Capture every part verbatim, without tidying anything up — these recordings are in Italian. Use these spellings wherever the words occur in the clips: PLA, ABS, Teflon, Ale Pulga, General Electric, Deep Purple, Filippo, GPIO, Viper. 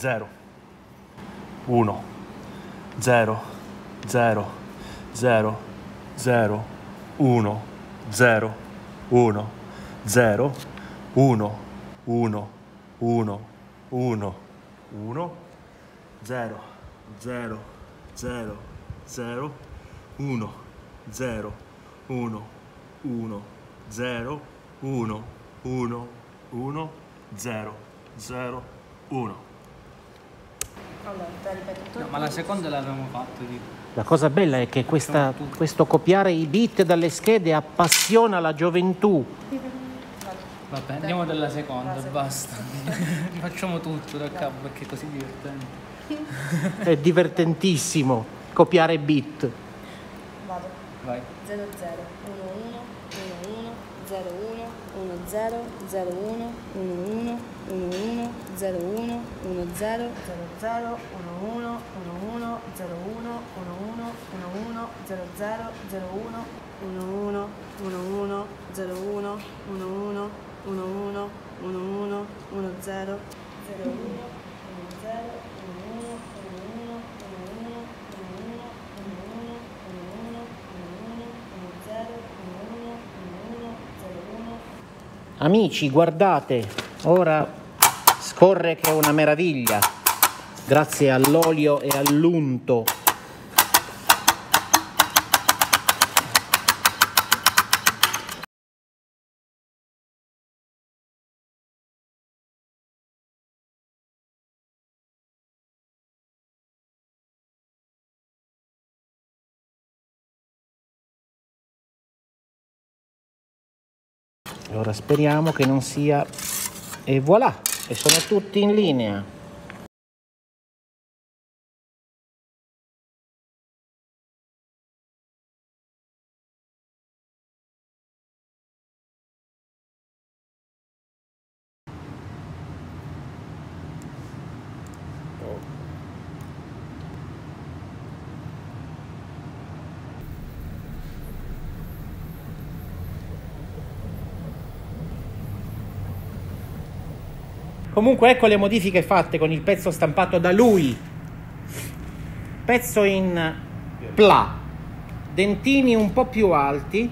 zero zero zero zero uno zero uno zero uno zero uno zero uno zero uno zero uno zero uno. Allora, te ripeto tutto. No, ma la seconda l'avevamo fatto di... La cosa bella è che questa, questo copiare i bit dalle schede appassiona la gioventù. Vabbè, andiamo dalla seconda, basta. Rifacciamo tutto da capo perché è così divertente. È divertentissimo copiare bit. Vado. Vai. Amici, guardate, ora scorre che è una meraviglia, grazie all'olio e all'unto. Allora speriamo che non sia... E voilà! E sono tutti in linea! Comunque ecco le modifiche fatte con il pezzo stampato da lui. Pezzo in pla, dentini un po' più alti,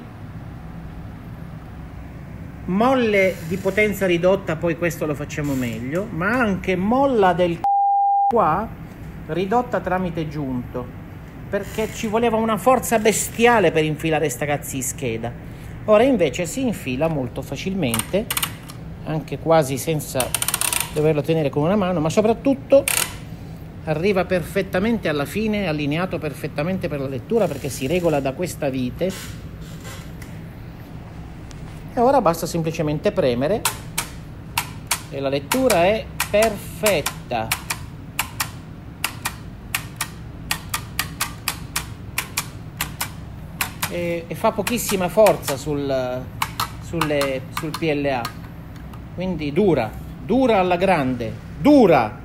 molle di potenza ridotta, poi questo lo facciamo meglio, ma anche molla del c***o qua ridotta tramite giunto, perché ci voleva una forza bestiale per infilare sta cazzo di scheda. Ora invece si infila molto facilmente, anche quasi senza doverlo tenere con una mano, ma soprattutto arriva perfettamente alla fine, allineato perfettamente per la lettura perché si regola da questa vite. E ora basta semplicemente premere e la lettura è perfetta. E, e fa pochissima forza sul, sulle, sul P L A, quindi dura. Dura alla grande, dura!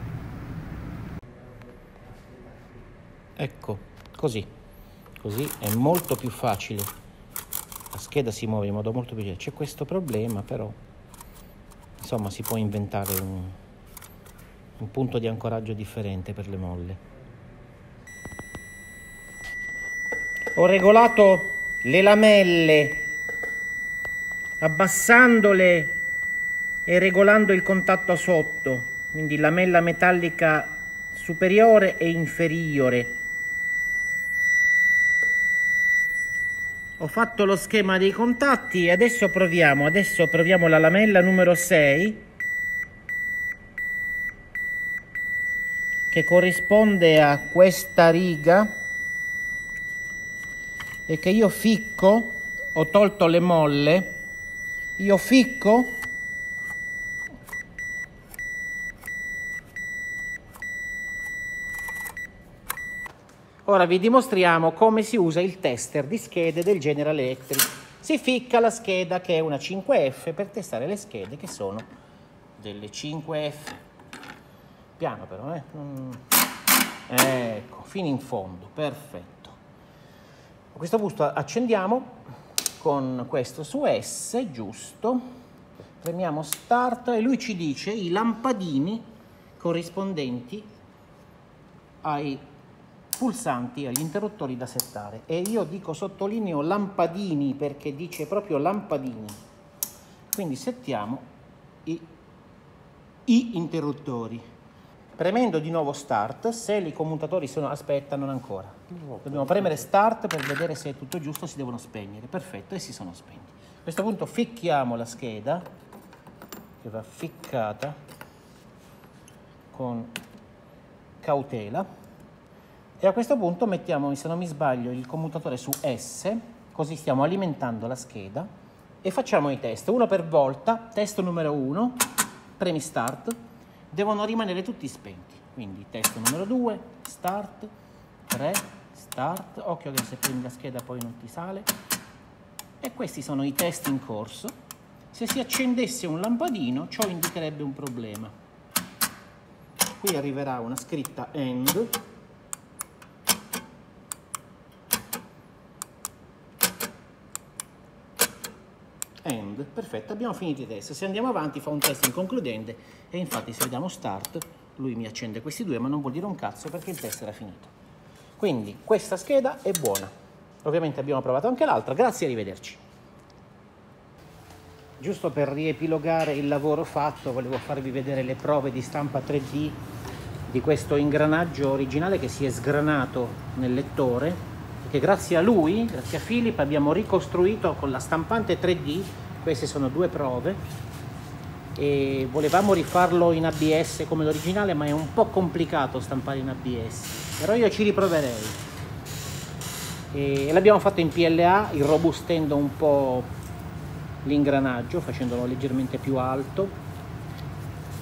Ecco, così. Così è molto più facile. La scheda si muove in modo molto più facile. C'è questo problema, però. Insomma, si può inventare un, un punto di ancoraggio differente per le molle. Ho regolato le lamelle, abbassandole e regolando il contatto sotto, quindi lamella metallica superiore e inferiore. Ho fatto lo schema dei contatti e adesso proviamo, adesso proviamo la lamella numero sei, che corrisponde a questa riga e che io ficco, ho tolto le molle, io ficco . Ora vi dimostriamo come si usa il tester di schede del General Electric. Si ficca la scheda che è una cinque F per testare le schede che sono delle cinque F. Piano però, eh? Mm. Ecco, fino in fondo, perfetto. A questo punto accendiamo con questo su S, giusto. Premiamo Start e lui ci dice i lampadini corrispondenti ai pulsanti, agli interruttori da settare. E io dico, sottolineo lampadini, perché dice proprio lampadini. Quindi settiamo i, i interruttori. Premendo di nuovo start, se i commutatori sono... aspetta, non ancora. Dobbiamo premere start per vedere se è tutto giusto, si devono spegnere. Perfetto, e si sono spenti. A questo punto ficchiamo la scheda, che va ficcata con cautela, e a questo punto mettiamo, se non mi sbaglio, il commutatore su S, così stiamo alimentando la scheda, e facciamo i test, uno per volta. Test numero uno, premi start, devono rimanere tutti spenti, quindi test numero due, start, tre, start, occhio che se prendi la scheda poi non ti sale. E questi sono i test in corso. Se si accendesse un lampadino, ciò indicherebbe un problema. Qui arriverà una scritta AND. AND, perfetto, abbiamo finito i test. Se andiamo avanti fa un test inconcludente e infatti se diamo start lui mi accende questi due, ma non vuol dire un cazzo perché il test era finito. Quindi questa scheda è buona. Ovviamente abbiamo provato anche l'altra, grazie e arrivederci. Giusto per riepilogare il lavoro fatto, volevo farvi vedere le prove di stampa tre D di questo ingranaggio originale che si è sgranato nel lettore, perché grazie a lui, grazie a Filippo, abbiamo ricostruito con la stampante tre D, queste sono due prove, e volevamo rifarlo in A B S come l'originale, ma è un po' complicato stampare in A B S, però io ci riproverei. L'abbiamo fatto in P L A, irrobustendo un po' l'ingranaggio, facendolo leggermente più alto,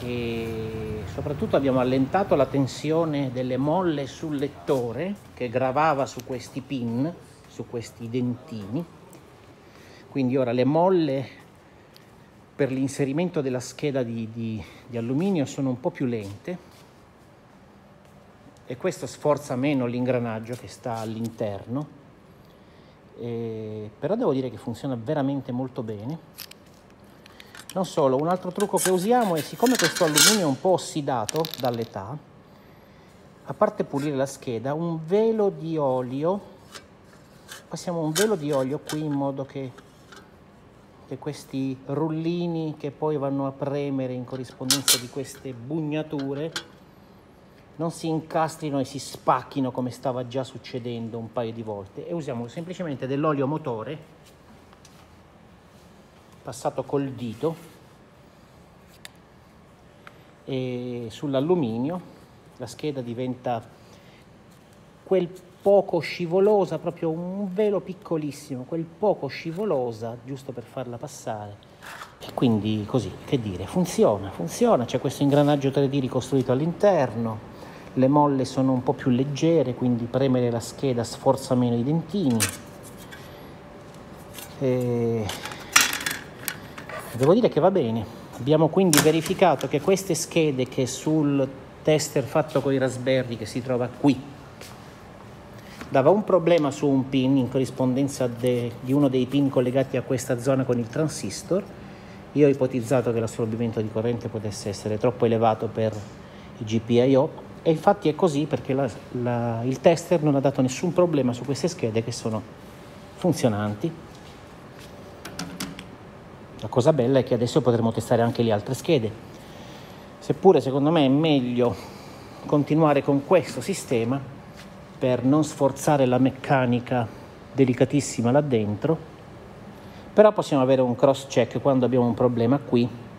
e soprattutto abbiamo allentato la tensione delle molle sul lettore che gravava su questi pin, su questi dentini. Quindi ora le molle per l'inserimento della scheda di, di, di alluminio sono un po' più lente, e questo sforza meno l'ingranaggio che sta all'interno. Eh, però devo dire che funziona veramente molto bene. Non solo, un altro trucco che usiamo è, siccome questo alluminio è un po' ossidato dall'età, a parte pulire la scheda, un velo di olio, passiamo un velo di olio qui in modo che, che questi rullini che poi vanno a premere in corrispondenza di queste bugnature non si incastrino e si spacchino come stava già succedendo un paio di volte, e usiamo semplicemente dell'olio motore passato col dito e sull'alluminio. La scheda diventa quel poco scivolosa, proprio un velo piccolissimo, quel poco scivolosa giusto per farla passare. E quindi così, che dire, funziona, funziona, c'è questo ingranaggio tre D ricostruito all'interno. Le molle sono un po' più leggere, quindi premere la scheda sforza meno i dentini. E... devo dire che va bene. Abbiamo quindi verificato che queste schede, che sul tester fatto con i Raspberry, che si trova qui, dava un problema su un pin in corrispondenza de... di uno dei pin collegati a questa zona con il transistor. Io ho ipotizzato che l'assorbimento di corrente potesse essere troppo elevato per i G P I O, e infatti è così, perché la, la, il tester non ha dato nessun problema su queste schede che sono funzionanti. La cosa bella è che adesso potremo testare anche le altre schede, seppure secondo me è meglio continuare con questo sistema per non sforzare la meccanica delicatissima là dentro, però possiamo avere un cross check quando abbiamo un problema qui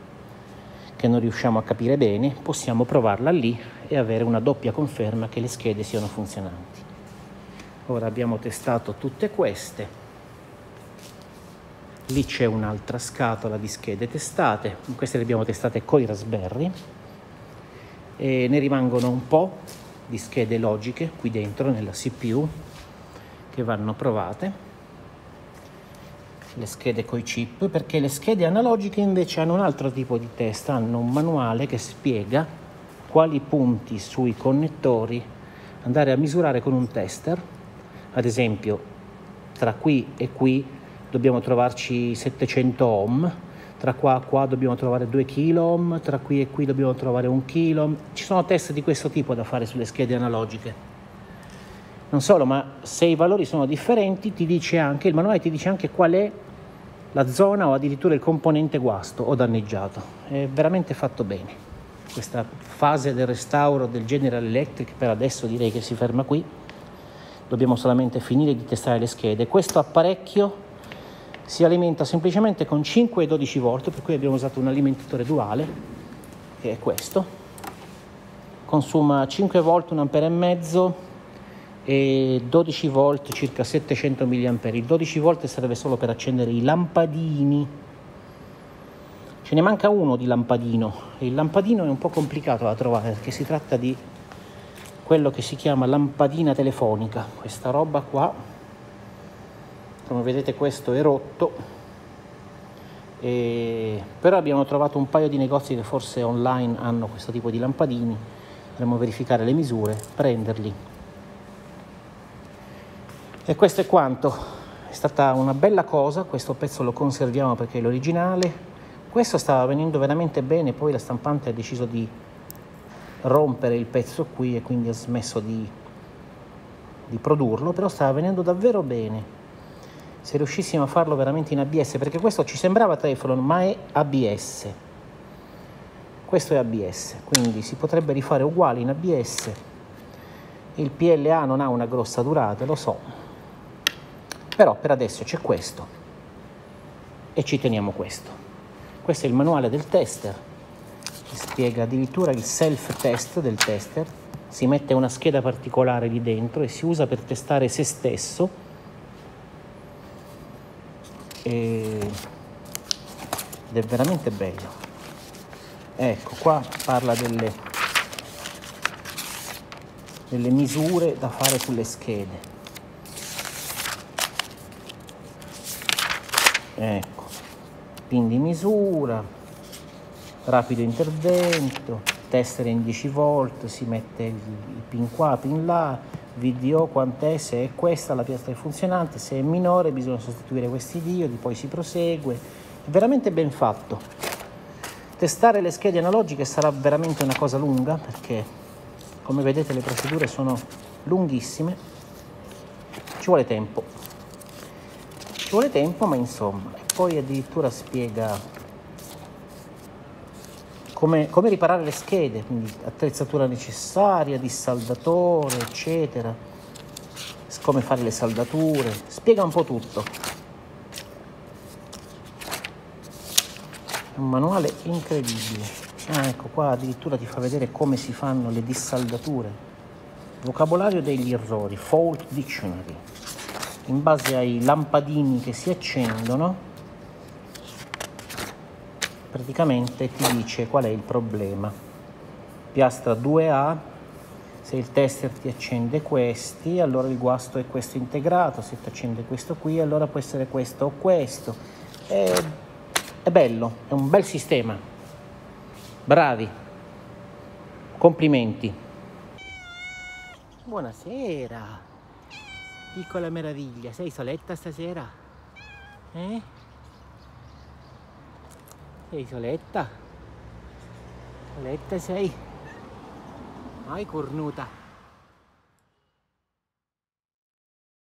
che non riusciamo a capire bene, possiamo provarla lì e avere una doppia conferma che le schede siano funzionanti. Ora abbiamo testato tutte queste, lì c'è un'altra scatola di schede testate, queste le abbiamo testate coi Raspberry, e ne rimangono un po' di schede logiche qui dentro nella C P U che vanno provate. Le schede coi chip, perché le schede analogiche invece hanno un altro tipo di test, hanno un manuale che spiega quali punti sui connettori andare a misurare con un tester. Ad esempio tra qui e qui dobbiamo trovarci settecento ohm, tra qua e qua dobbiamo trovare due chilo ohm, tra qui e qui dobbiamo trovare un chilo ohm. Ci sono test di questo tipo da fare sulle schede analogiche. Non solo, ma se i valori sono differenti, ti dice anche, il manuale ti dice anche qual è la zona o addirittura il componente guasto o danneggiato. È veramente fatto bene. Questa fase del restauro del General Electric per adesso direi che si ferma qui. Dobbiamo solamente finire di testare le schede. Questo apparecchio si alimenta semplicemente con cinque e dodici volt, per cui abbiamo usato un alimentatore duale, che è questo. Consuma cinque volt, un ampere e mezzo, e dodici volt, circa settecento milliamperi. Il dodici volt serve solo per accendere i lampadini. Ce ne manca uno di lampadino. Il lampadino è un po' complicato da trovare, perché si tratta di quello che si chiama lampadina telefonica. Questa roba qua, come vedete, questo è rotto, e... però abbiamo trovato un paio di negozi che forse online hanno questo tipo di lampadini. Dovremmo verificare le misure, prenderli. E questo è quanto. È stata una bella cosa. Questo pezzo lo conserviamo perché è l'originale. Questo stava venendo veramente bene, poi la stampante ha deciso di rompere il pezzo qui e quindi ha smesso di, di produrlo, però stava venendo davvero bene. Se riuscissimo a farlo veramente in A B S, perché questo ci sembrava Teflon, ma è A B S. Questo è A B S, quindi si potrebbe rifare uguale in A B S. Il P L A non ha una grossa durata, lo so, però per adesso c'è questo e ci teniamo questo. Questo è il manuale del tester, che spiega addirittura il self-test del tester. Si mette una scheda particolare lì dentro e si usa per testare se stesso. E... Ed è veramente bello. Ecco, qua parla delle, delle misure da fare sulle schede. Ecco. Pin di misura, rapido intervento, tester in dieci volt, si mette il pin qua, pin là, V D O quant'è, se è questa la piastra è funzionante, se è minore bisogna sostituire questi diodi, poi si prosegue. È veramente ben fatto. Testare le schede analogiche sarà veramente una cosa lunga, perché come vedete le procedure sono lunghissime, ci vuole tempo, ci vuole tempo ma insomma. Poi addirittura spiega come, come riparare le schede, quindi attrezzatura necessaria, dissaldatore, eccetera, come fare le saldature, spiega un po' tutto. È un manuale incredibile. Ah, ecco qua addirittura ti fa vedere come si fanno le dissaldature. Vocabolario degli errori, fault dictionary, in base ai lampadini che si accendono. Praticamente ti dice qual è il problema. Piastra due A, se il tester ti accende questi, allora il guasto è questo integrato, se ti accende questo qui, allora può essere questo o questo. È, è bello, è un bel sistema. Bravi, complimenti. Buonasera, piccola meraviglia, sei soletta stasera? Eh? Sei soletta? Soletta sei? Vai cornuta!